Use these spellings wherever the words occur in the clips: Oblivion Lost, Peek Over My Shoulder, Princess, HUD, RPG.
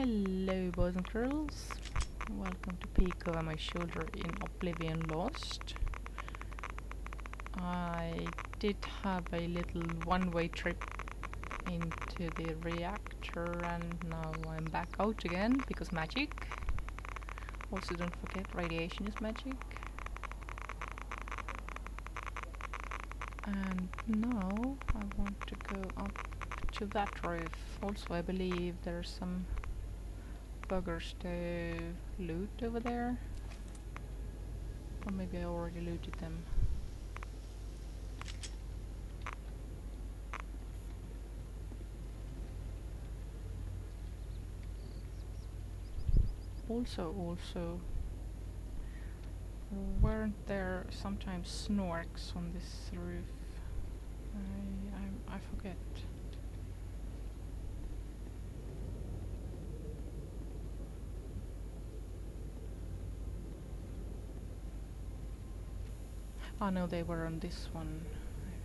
Hello boys and girls, welcome to Peek Over My Shoulder in Oblivion Lost. I did have a little one-way trip into the reactor and now I'm back out again because magic. Also don't forget, radiation is magic. And now I want to go up to that roof. Also I believe there's some buggers to loot over there, or maybe I already looted them. Also, weren't there sometimes snorks on this roof? I forget. Oh no, they were on this one,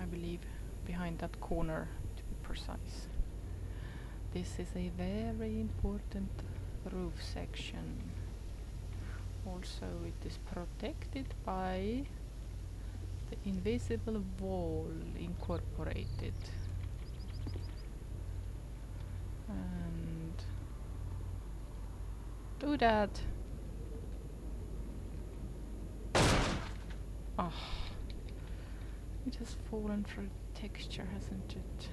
I believe, behind that corner to be precise. This is a very important roof section. Also it is protected by the invisible wall incorporated. And do that! Oh, it has fallen through texture, hasn't it?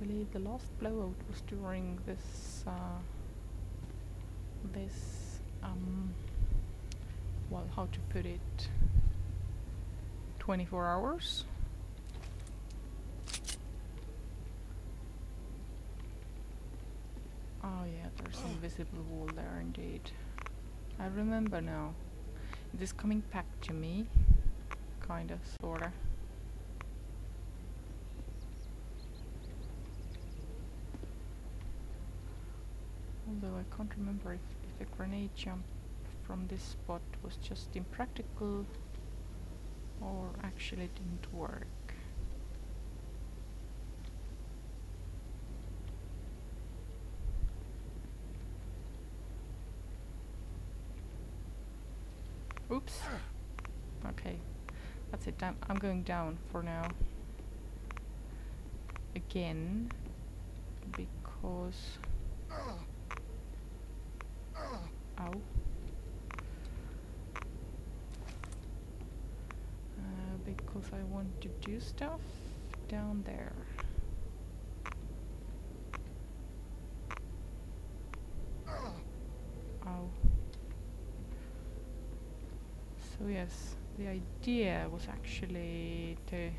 I believe the last blowout was during this well, how to put it, 24 hours. Oh yeah, there's an invisible wall there indeed. I remember now. It is coming back to me, kinda, sorta. Although I can't remember if a grenade jump from this spot was just impractical or actually didn't work. Oops. Okay, that's it. I'm going down for now. Again, because... because I want to do stuff down there. Ow. So yes, the idea was actually to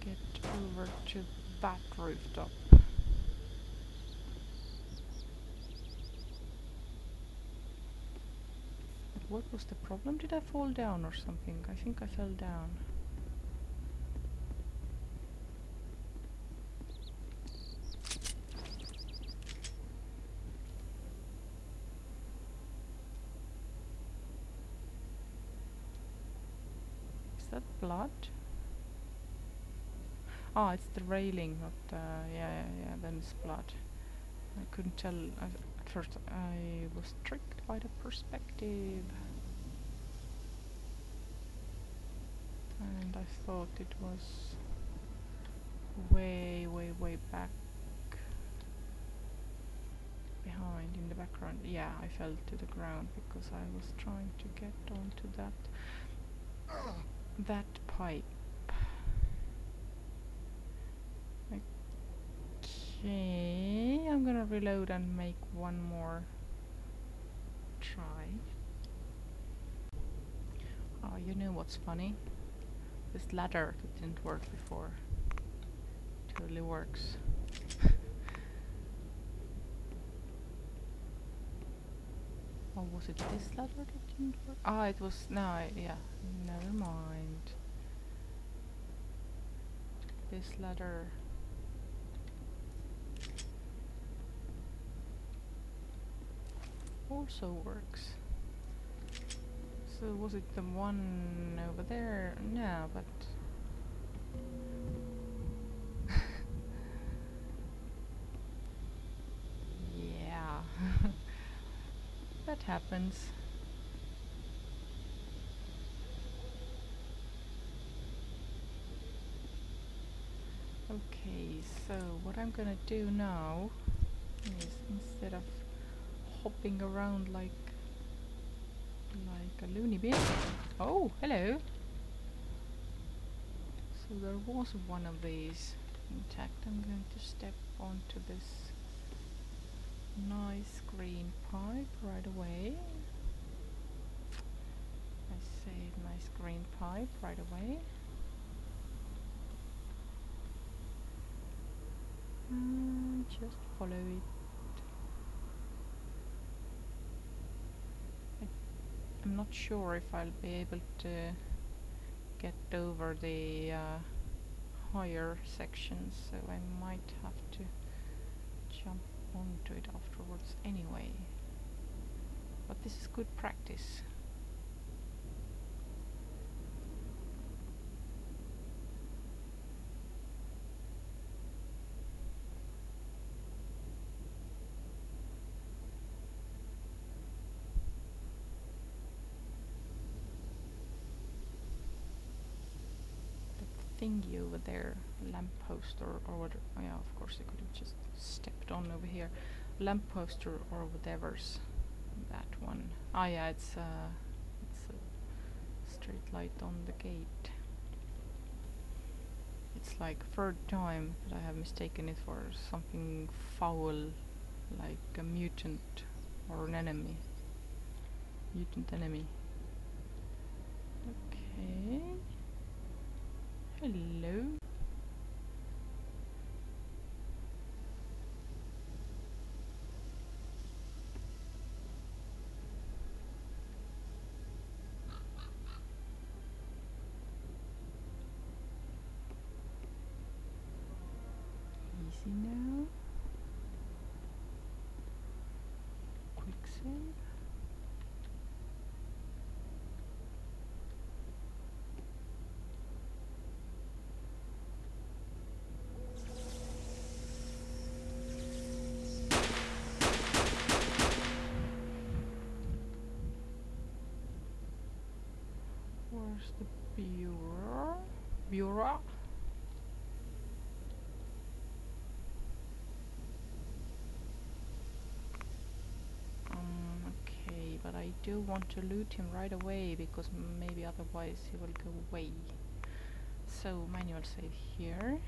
get over to that rooftop. What was the problem? Did I fall down or something? I think I fell down. Is that blood? Ah, it's the railing, not the... yeah, then it's blood. I couldn't tell... At first I was tricked by the perspective. And I thought it was... way back... behind, in the background. Yeah, I fell to the ground because I was trying to get onto that... that pipe. Okay, I'm gonna reload and make one more try. Oh, you know what's funny? This ladder that didn't work before totally works. Oh, was it this ladder that didn't work? Ah, it was... No, yeah. Never mind. This ladder... also works. So was it the one over there? No, but... yeah. That happens. Okay, so what I'm gonna do now is, instead of hopping around like a loony bin. Oh, hello! So there was one of these intact. I'm going to step onto this nice green pipe right away. I say nice green pipe right away. And just follow it. I'm not sure if I'll be able to get over the higher sections, so I might have to jump onto it afterwards anyway. But this is good practice. Thingy over there, lamppost or whatever. Oh yeah, of course I could have just stepped on over here. Lamppost or whatever's that one. Ah yeah, it's a street light on the gate. It's like third time that I have mistaken it for something foul, like a mutant or an enemy. Mutant enemy. Okay. Hello. Easy now. Quick save. The bureau. Okay, but I do want to loot him right away, because maybe otherwise he will go away. So manual save here.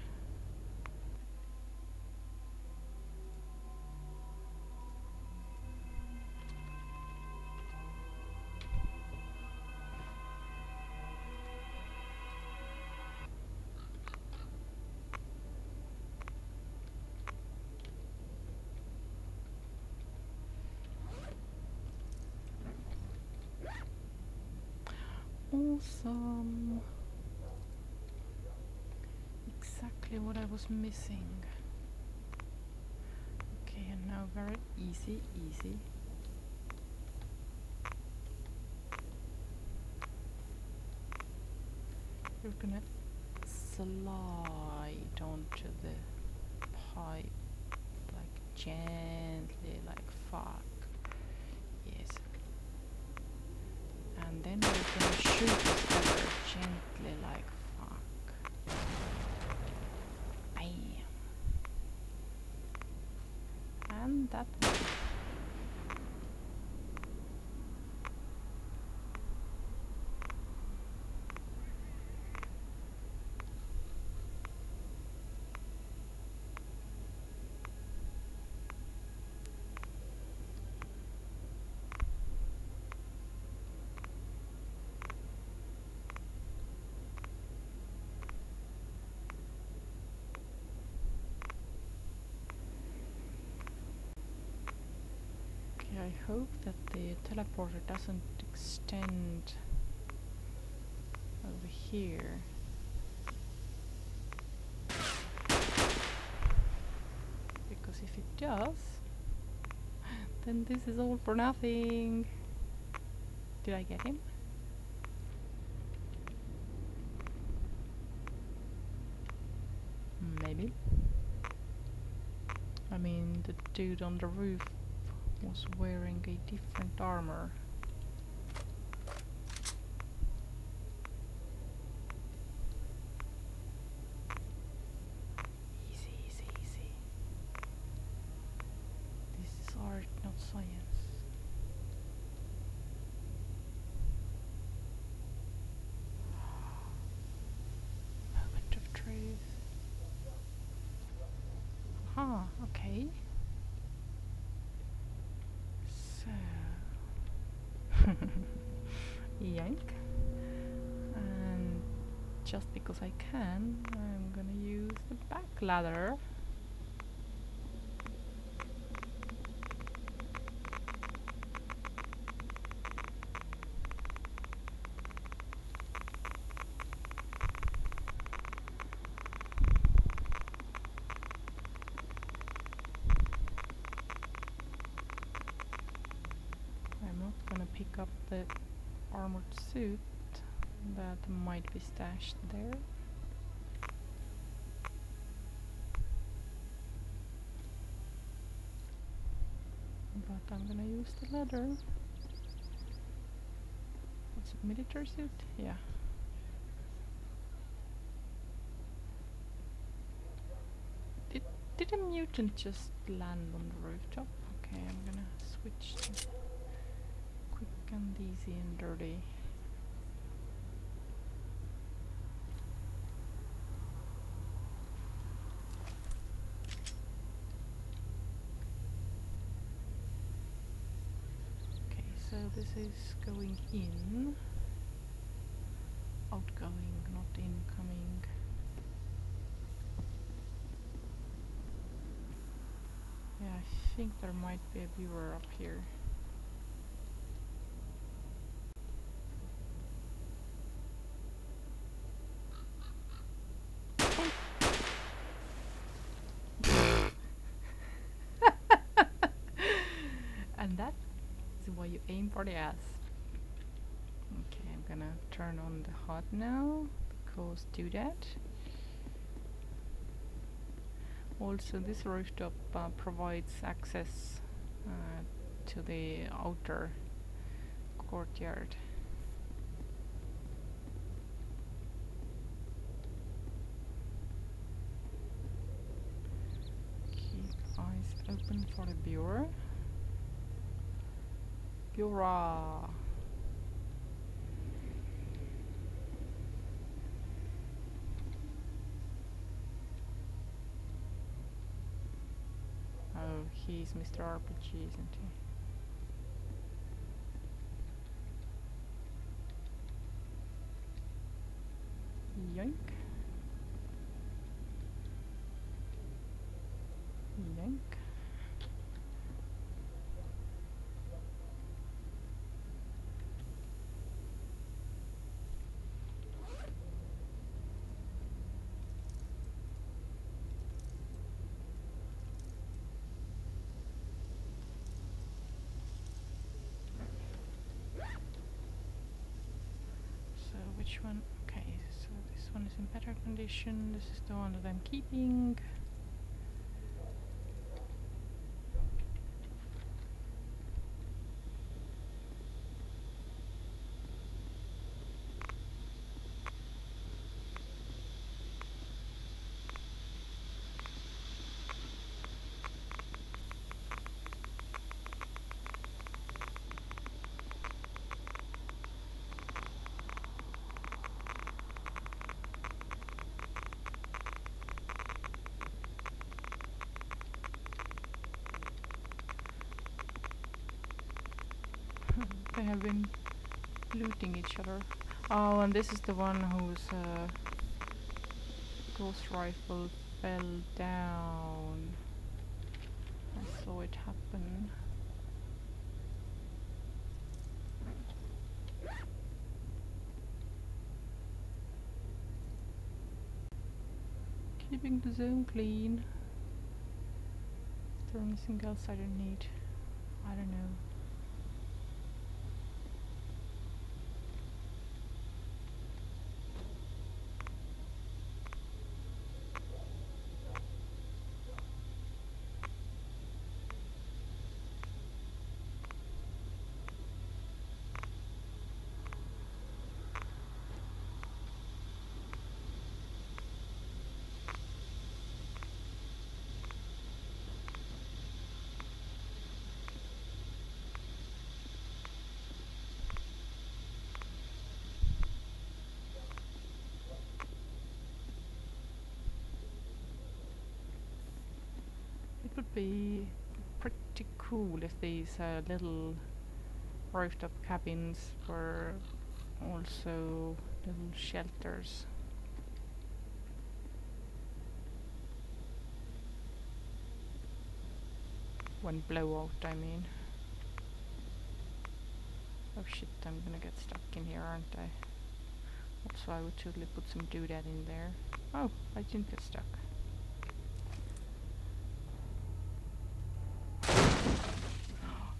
Awesome! Exactly what I was missing. Okay, and now very easy, easy. We're gonna slide onto the pipe, like gently, like fuck. Yes. And then we're gonna shoot this feather gently, like fuck. Bam. And that one. I hope that the teleporter doesn't extend over here. Because if it does, then this is all for nothing. Did I get him? Maybe. I mean, the dude on the roof was wearing a different armor. Easy, easy, easy. This is art, not science. Moment of truth. Aha, okay. Yank, and just because I can, I'm gonna use the back ladder. Pick up the armored suit that might be stashed there. But I'm gonna use the ladder. It's a military suit? Yeah. Did a mutant just land on the rooftop? Okay, I'm gonna switch to quick and easy and dirty. Okay, so this is going in. Outgoing, not incoming. Yeah, I think there might be a viewer up here. You aim for the ass. Okay, I'm gonna turn on the HUD now, because do that. Also, this rooftop provides access to the outer courtyard. Keep eyes open for the viewer. Hurrah! Oh, he's Mr. RPG, isn't he? Yoink. Yoink. Which one? Okay, so this one is in better condition. This is the one that I'm keeping. They have been looting each other. Oh, and this is the one whose ghost rifle fell down. I saw it happen. keeping the zone clean. Is there anything else I don't need? I don't know. Would be pretty cool if these little rooftop cabins were also little shelters. When blowout, I mean. Oh shit, I'm gonna get stuck in here, aren't I? Also, I would totally put some doodad in there. Oh, I didn't get stuck.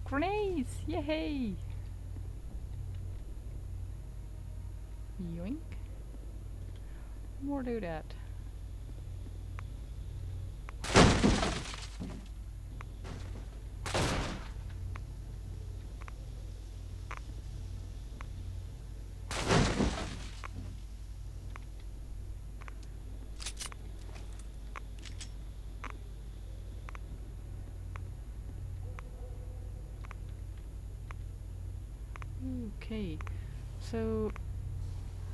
Grenades! Yay! Yoink. More do that. Okay, so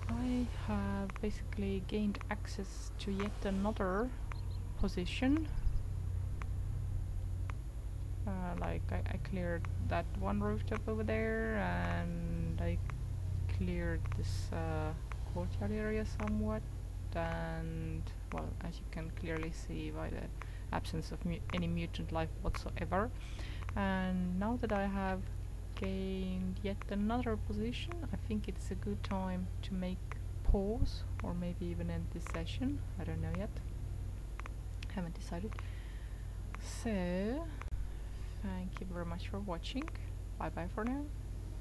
I have basically gained access to yet another position. I cleared that one rooftop over there, and I cleared this courtyard area somewhat, and well, as you can clearly see by the absence of any mutant life whatsoever. And now that I have gained yet another position, I think it's a good time to make pause, or maybe even end this session. I don't know yet. Haven't decided. So, thank you very much for watching. Bye bye for now,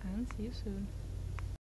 and see you soon.